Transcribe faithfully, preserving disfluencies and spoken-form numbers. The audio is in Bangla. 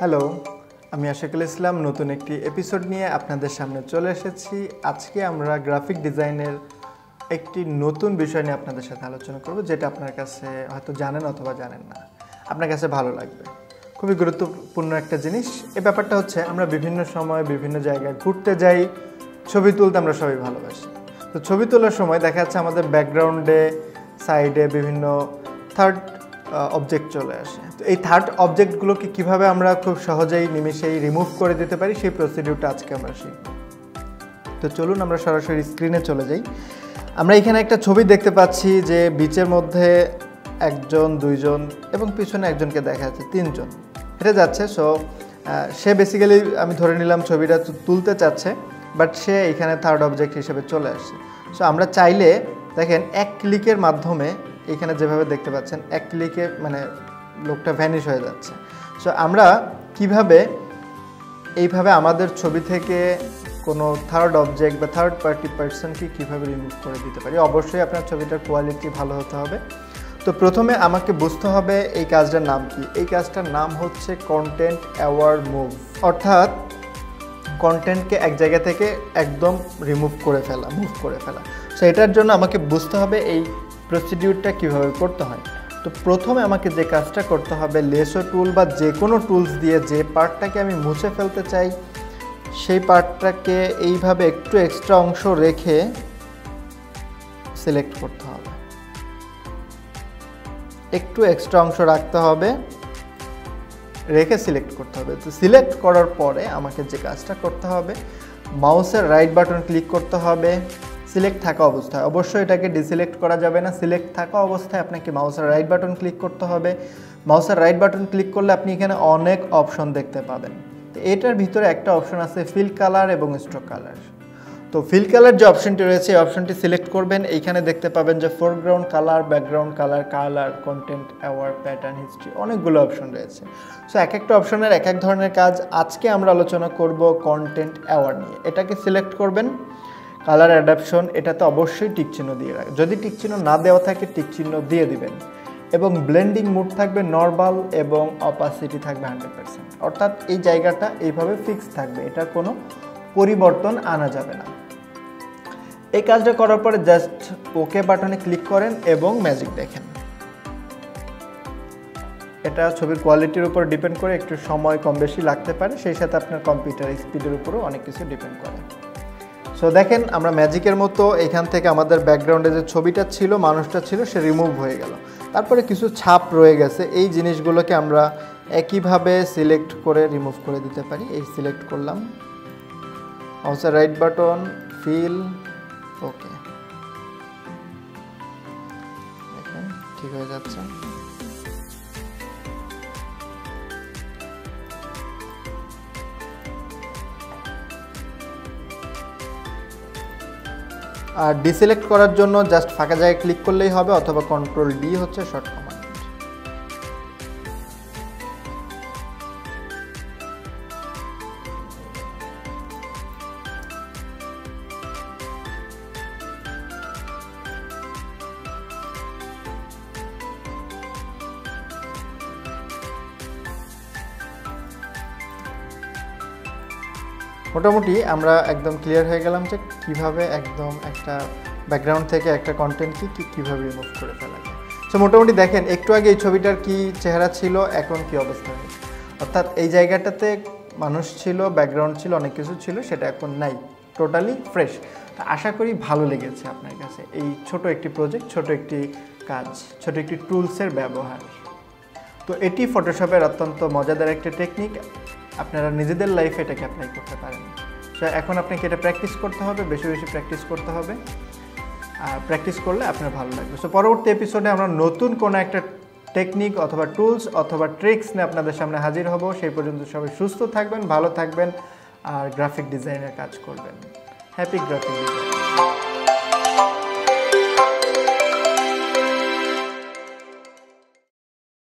हेलो आमी आशकेल इस्लाम नतून एकटी एपिसोड निये आपनादेर सामने चले एसेछि। आजके आमरा ग्राफिक डिजाइनेर एकटी नतून विषय निये आपनादेर साथे आलोचना करब, जेटा आपनार काछे हयतो जानेन अथवा जानेन ना, आपनार काछे भालो लागबे। खुबই গুরুত্বপূর্ণ একটা জিনিস। এই ব্যাপারটা হচ্ছে আমরা বিভিন্ন সময় বিভিন্ন জায়গায় ঘুরতে যাই, ছবি তুলতে আমরা সবাই ভালোবাসি। তো ছবি তোলার সময় দেখা যাচ্ছে আমাদের ব্যাকগ্রাউন্ডে সাইডে বিভিন্ন থার্ড অবজেক্ট চলে আসে। তো এই থার্ড অবজেক্টগুলোকে কীভাবে আমরা খুব সহজেই নিমেষেই রিমুভ করে দিতে পারি সেই প্রসিডিউরটা আজকে আমরা শিখব। তো চলুন আমরা সরাসরি স্ক্রিনে চলে যাই। আমরা এখানে একটা ছবি দেখতে পাচ্ছি যে বিচের মধ্যে একজন দুইজন এবং পিছনে একজনকে দেখা যাচ্ছে তিনজন হেঁটে যাচ্ছে। সো সে বেসিক্যালি আমি ধরে নিলাম ছবিটা তুলতে চাচ্ছে, বাট সে এখানে থার্ড অবজেক্ট হিসেবে চলে আসছে। সো আমরা চাইলে দেখেন এক ক্লিকের মাধ্যমে এখানে যেভাবে দেখতে পাচ্ছেন এক ক্লিকে মানে লোকটা ভ্যানিশ হয়ে যাচ্ছে। সো আমরা কিভাবে এইভাবে আমাদের ছবি থেকে কোনো থার্ড অবজেক্ট বা থার্ড পার্টি পার্সনকে কীভাবে রিমুভ করে দিতে পারি? অবশ্যই আপনার ছবিটার কোয়ালিটি ভালো হতে হবে। তো প্রথমে আমাকে বুঝতে হবে এই কাজটার নাম কি। এই কাজটার নাম হচ্ছে কন্টেন্ট অ্যাওয়ার মুভ, অর্থাৎ কন্টেন্টকে এক জায়গা থেকে একদম রিমুভ করে ফেলা, মুভ করে ফেলা। সো এটার জন্য আমাকে বুঝতে হবে এই প্রসিডিউরটা কীভাবে করতে হয়। তো প্রথমে আমাকে যে কাজটা করতে হবে, লেসো টুল বা যে কোনো টুলস দিয়ে যে পার্টটাকে আমি মুছে ফেলতে চাই সেই পার্টটাকে এইভাবে একটু এক্সট্রা অংশ রেখে সিলেক্ট করতে হবে, একটু এক্সট্রা অংশ রাখতে হবে, রেখে সিলেক্ট করতে হবে। তো সিলেক্ট করার পরে আমাকে যে কাজটা করতে হবে, মাউসের রাইট বাটন ক্লিক করতে হবে সিলেক্ট থাকা অবস্থায়। অবশ্যই এটাকে ডিসিলেক্ট করা যাবে না, সিলেক্ট থাকা অবস্থায় আপনাকে মাউসের রাইট বাটন ক্লিক করতে হবে। মাউসের রাইট বাটন ক্লিক করলে আপনি এখানে অনেক অপশন দেখতে পাবেন। তো এটার ভিতরে একটা অপশন আছে ফিল কালার এবং স্ট্রোক কালার। তো ফিল কালার যে অপশনটি রয়েছে এই অপশনটি সিলেক্ট করবেন। এইখানে দেখতে পাবেন যে foreground colour, background colour, colour, content aware, pattern, history, অনেকগুলো অপশন রয়েছে। সো এক একটা অপশনের এক এক ধরনের কাজ। আজকে আমরা আলোচনা করব কন্টেন্ট অ্যাওয়ার নিয়ে। এটাকে সিলেক্ট করবেন, কালার অ্যাডাপশন এটাতে অবশ্যই টিকচিহ্ন দিয়ে রাখবেন, যদি টিকচিহ্ন না দেওয়া থাকে টিকচিহ্ন দিয়ে দিবেন, এবং ব্লেন্ডিং মুড থাকবে নর্মাল এবং অপাসিটি থাকবে হান্ড্রেড পার্সেন্ট, অর্থাৎ এই জায়গাটা এইভাবে ফিক্স থাকবে, এটা কোনো পরিবর্তন আনা যাবে না। এই কাজটা করার পরে জাস্ট ওকে বাটনে ক্লিক করেন এবং ম্যাজিক দেখেন। এটা ছবির কোয়ালিটির উপর ডিপেন্ড করে একটু সময় কম বেশি লাগতে পারে, সেই সাথে আপনার কম্পিউটার স্পিডের উপরও অনেক কিছু ডিপেন্ড করে। সো দেখেন আমরা ম্যাজিকের মতো এখান থেকে আমাদের ব্যাকগ্রাউন্ডে যে ছবিটা ছিল, মানুষটা ছিল, সে রিমুভ হয়ে গেল। তারপরে কিছু ছাপ রয়ে গেছে, এই জিনিসগুলোকে আমরা একইভাবে সিলেক্ট করে রিমুভ করে দিতে পারি। এই সিলেক্ট করলাম, মাউসের রাইট বাটন, ফিল, ওকে, দেখেন ঠিক হয়ে যাচ্ছে। আর ডিসিলেক্ট করার জন্য জাস্ট ফাঁকা জায়গায় ক্লিক করলেই হবে, অথবা কন্ট্রোল ডি হচ্ছে শর্ট কমান্ড। মোটামুটি আমরা একদম ক্লিয়ার হয়ে গেলাম যে কীভাবে একদম একটা ব্যাকগ্রাউন্ড থেকে একটা কন্টেন্টকে কী কীভাবে রিমুভ করে ফেলা যায়। সো মোটামুটি দেখেন একটু আগে এই ছবিটার কি চেহারা ছিল, এখন কি অবস্থা হয়েছে, অর্থাৎ এই জায়গাটাতে মানুষ ছিল, ব্যাকগ্রাউন্ড ছিল, অনেক কিছু ছিল, সেটা এখন নাই, টোটালি ফ্রেশ। আশা করি ভালো লেগেছে আপনার কাছে এই ছোট একটি প্রজেক্ট, ছোট একটি কাজ, ছোট একটি টুলসের ব্যবহার। তো এটি ফটোশপের অত্যন্ত মজাদার একটা টেকনিক, আপনারা নিজেদের লাইফে এটাকে অ্যাপ্লাই করতে পারেন। সো এখন আপনাকে এটা প্র্যাকটিস করতে হবে, বেশি বেশি প্র্যাকটিস করতে হবে, আর প্র্যাকটিস করলে আপনার ভালো লাগবে। সো পরবর্তী এপিসোডে আমরা নতুন কোনো একটা টেকনিক অথবা টুলস অথবা ট্রিক্স নিয়ে আপনাদের সামনে হাজির হব। সেই পর্যন্ত সবাই সুস্থ থাকবেন, ভালো থাকবেন, আর গ্রাফিক ডিজাইনের কাজ করবেন। Happy graphic design.